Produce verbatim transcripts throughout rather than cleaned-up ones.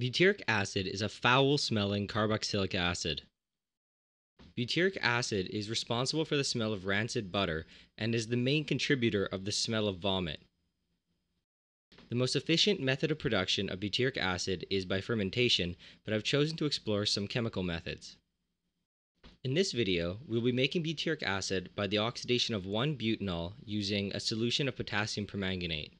Butyric acid is a foul-smelling carboxylic acid. Butyric acid is responsible for the smell of rancid butter and is the main contributor of the smell of vomit. The most efficient method of production of butyric acid is by fermentation, but I've chosen to explore some chemical methods. In this video, we'll be making butyric acid by the oxidation of one butanol using a solution of potassium permanganate.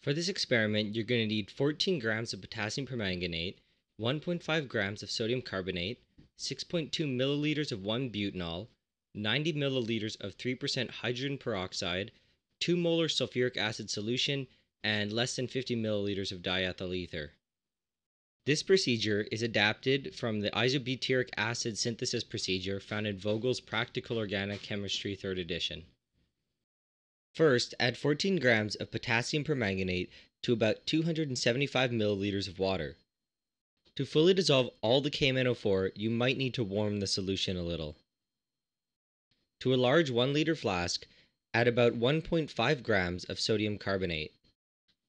For this experiment, you're going to need fourteen grams of potassium permanganate, one point five grams of sodium carbonate, six point two milliliters of one butanol, ninety milliliters of three percent hydrogen peroxide, two molar sulfuric acid solution, and less than fifty milliliters of diethyl ether. This procedure is adapted from the isobutyric acid synthesis procedure found in Vogel's Practical Organic Chemistry third edition. First, add fourteen grams of potassium permanganate to about two hundred seventy-five milliliters of water. To fully dissolve all the K M N O four, you might need to warm the solution a little. To a large one liter flask, add about one point five grams of sodium carbonate.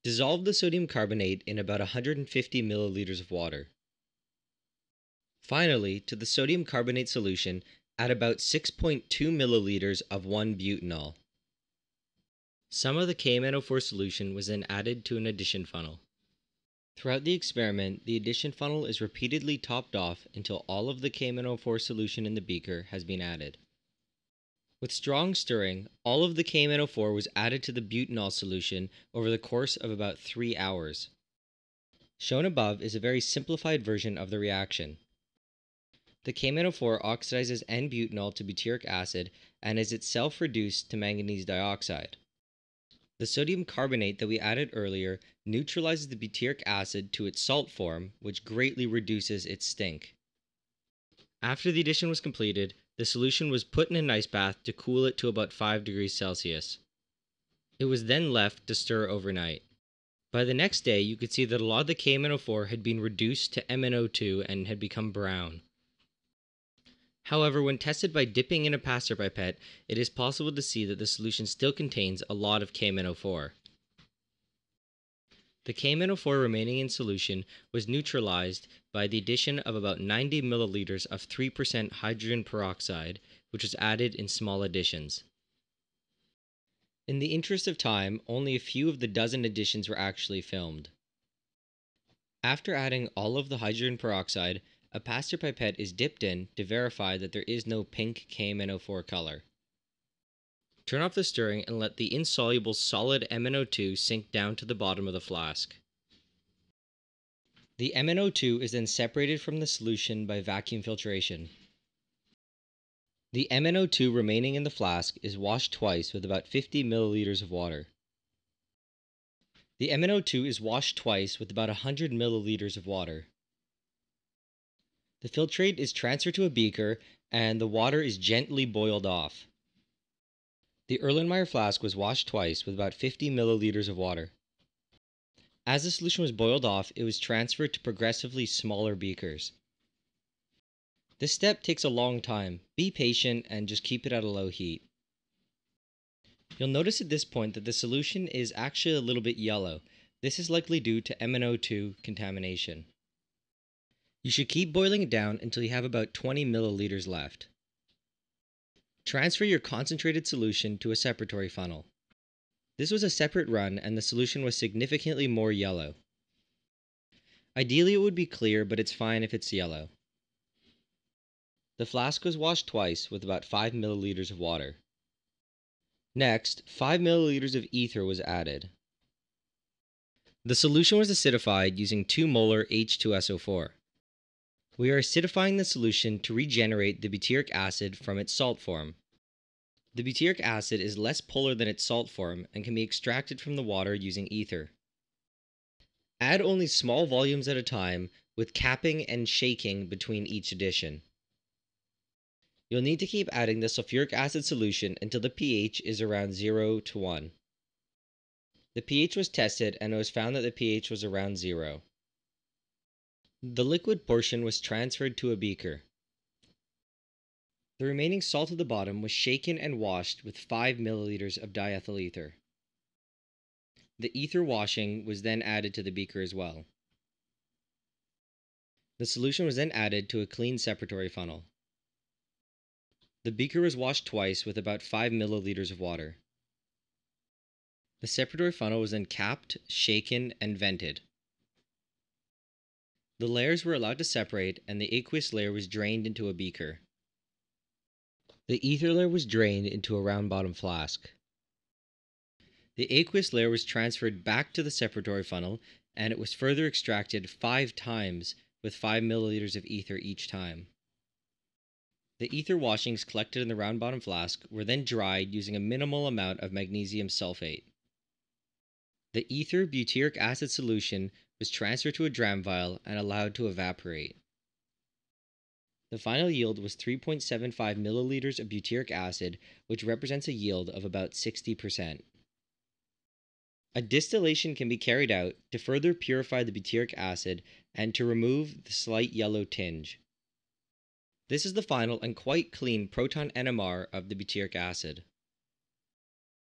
Dissolve the sodium carbonate in about one hundred fifty milliliters of water. Finally, to the sodium carbonate solution, add about six point two milliliters of one butanol. Some of the K M N O four solution was then added to an addition funnel. Throughout the experiment, the addition funnel is repeatedly topped off until all of the K M N O four solution in the beaker has been added. With strong stirring, all of the K M N O four was added to the butanol solution over the course of about three hours. Shown above is a very simplified version of the reaction. The K M N O four oxidizes N butanol to butyric acid and is itself reduced to manganese dioxide. The sodium carbonate that we added earlier neutralizes the butyric acid to its salt form, which greatly reduces its stink. After the addition was completed, the solution was put in an ice bath to cool it to about five degrees Celsius. It was then left to stir overnight. By the next day, you could see that a lot of the K M N O four had been reduced to M n O two and had become brown. However, when tested by dipping in a Pasteur pipette, it is possible to see that the solution still contains a lot of K M N O four. The K M N O four remaining in solution was neutralized by the addition of about ninety milliliters of three percent hydrogen peroxide, which was added in small additions. In the interest of time, only a few of the dozen additions were actually filmed. After adding all of the hydrogen peroxide, a Pasteur pipette is dipped in to verify that there is no pink K M N O four color. Turn off the stirring and let the insoluble solid M n O two sink down to the bottom of the flask. The M n O two is then separated from the solution by vacuum filtration. The M n O two remaining in the flask is washed twice with about fifty milliliters of water. The M n O two is washed twice with about one hundred milliliters of water. The filtrate is transferred to a beaker and the water is gently boiled off. The Erlenmeyer flask was washed twice with about fifty milliliters of water. As the solution was boiled off, it was transferred to progressively smaller beakers. This step takes a long time. Be patient and just keep it at a low heat. You'll notice at this point that the solution is actually a little bit yellow. This is likely due to M n O two contamination. You should keep boiling it down until you have about twenty milliliters left. Transfer your concentrated solution to a separatory funnel. This was a separate run and the solution was significantly more yellow. Ideally it would be clear, but it's fine if it's yellow. The flask was washed twice with about five milliliters of water. Next, five milliliters of ether was added. The solution was acidified using two molar H two S O four. We are acidifying the solution to regenerate the butyric acid from its salt form. The butyric acid is less polar than its salt form and can be extracted from the water using ether. Add only small volumes at a time with capping and shaking between each addition. You'll need to keep adding the sulfuric acid solution until the pH is around zero to one. The pH was tested and it was found that the pH was around zero. The liquid portion was transferred to a beaker. The remaining salt at the bottom was shaken and washed with five milliliters of diethyl ether. The ether washing was then added to the beaker as well. The solution was then added to a clean separatory funnel. The beaker was washed twice with about five milliliters of water. The separatory funnel was then capped, shaken, and vented. The layers were allowed to separate, and the aqueous layer was drained into a beaker. The ether layer was drained into a round-bottom flask. The aqueous layer was transferred back to the separatory funnel, and it was further extracted five times with five milliliters of ether each time. The ether washings collected in the round-bottom flask were then dried using a minimal amount of magnesium sulfate. The ether butyric acid solution was transferred to a dram vial and allowed to evaporate. The final yield was three point seven five milliliters of butyric acid, which represents a yield of about sixty percent. A distillation can be carried out to further purify the butyric acid and to remove the slight yellow tinge. This is the final and quite clean proton N M R of the butyric acid.